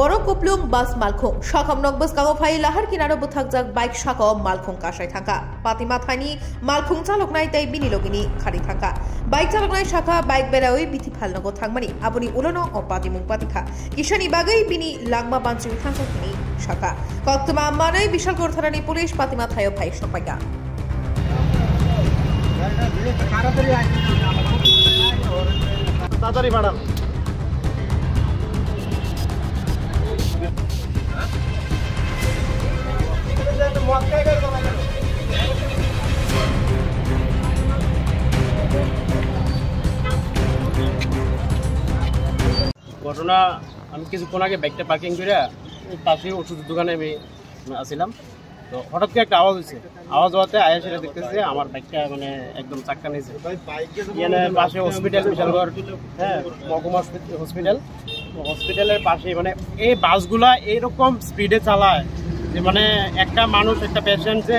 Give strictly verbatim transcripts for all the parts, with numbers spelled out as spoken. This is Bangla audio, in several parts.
बड़ो कुपलुंग बस मालखुंग साखम नक बस कागो फाई लाहार किनारो बुथाक जाग बाइक साखो मालखुंग काशाय थाका पातिमा थानी मालखुंग चालक नाय ताई बिनि लगिनि खारि थाका बाइक चालक नाय साखा बाइक बेरावै बिथि फालनगो थांमानि आबुनि उलनो अपाति मुंपातिखा किसानि बागै बिनि लांगमा बानसिं थांखो किनि साखा कक्तमा मानै बिशालगढ़ थानानि पुलिस पातिमा थायो फाइ सपायगा তাড়াতাড়ি ম্যাডাম ঘটনা আমি কিছুক্ষণ আগে বাইকটা পার্কিং করে পাশে ওষুধের দোকানে আমি আসছিলাম। তো হঠাৎ করে একটা আওয়াজ হয়েছে, আওয়াজ হওয়াতে আয়া সেটা দেখতেছে আমার বাইকটা মানে একদম চাক্কা নিয়েছে। পাশে হসপিটাল বিশালগড়, হ্যাঁ মহকুমা হসপিটাল, হসপিটালের পাশে মানে এই বাসগুলা এইরকম স্পিডে চালায় যে মানে একটা মানুষ একটা পেশেন্ট যে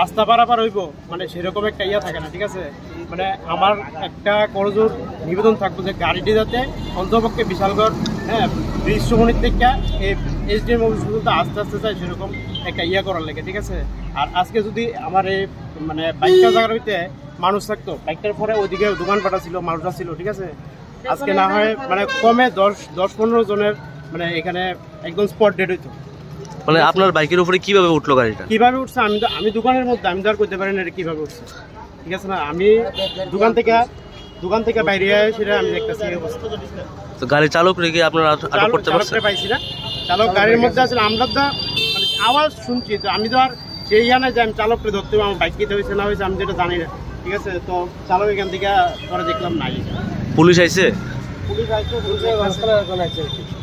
রাস্তা পারাপার হইব মানে সেরকম একটা ইয়া থাকে না, ঠিক আছে। মানে আমার একটা করজোর নিবেদন থাকতো যে গাড়িটি যাতে অন্তপক্ষে বিশালগড় হ্যাঁ দৃশ্যমণির থেকে এই এসডিএম অফিস পর্যন্ত আস্তে আস্তে চাই সেরকম একটা ইয়া করার লাগে, ঠিক আছে। আর আজকে যদি আমার এই মানে বাইকটা জায়গার হইতে মানুষ থাকতো, বাইকটার পরে ওইদিকে দোকানপাটা ছিল, মানুষরা ছিল, ঠিক আছে। আজকে না হয় মানে কমে দশ দশ পনেরো জনের মানে এখানে একদম স্পট ডেট হইতো। মানে আপনার বাইকের উপরে কিভাবে উঠলো গাড়িটা, কিভাবে উঠছে আমি তো আমি দোকানের মধ্যে আমি দাঁড় করতে পারি না এটা কিভাবে উঠছে, ঠিক আছে না। আমি দোকান থেকে দোকান থেকে বাইরে সেটা আমি দেখতেছি অবস্থা। তো গাড়ি চালক রেগে আপনারা আটক করতে পারছি না, চালক গাড়ির মধ্যে আসলে আমরা তো মানে আওয়াজ শুনছি, তো আমি তো আর সেই ইয়া নাই যে আমি চালককে ধরতে হবে, আমার বাইক কিনতে হয়েছে না হয়েছে আমি যেটা জানি না, ঠিক আছে। তো চালক এখান থেকে পরে দেখলাম নাই, পুলিশ আইছে পুলিশ আইছে পুলিশ আসলে কোন আইছে।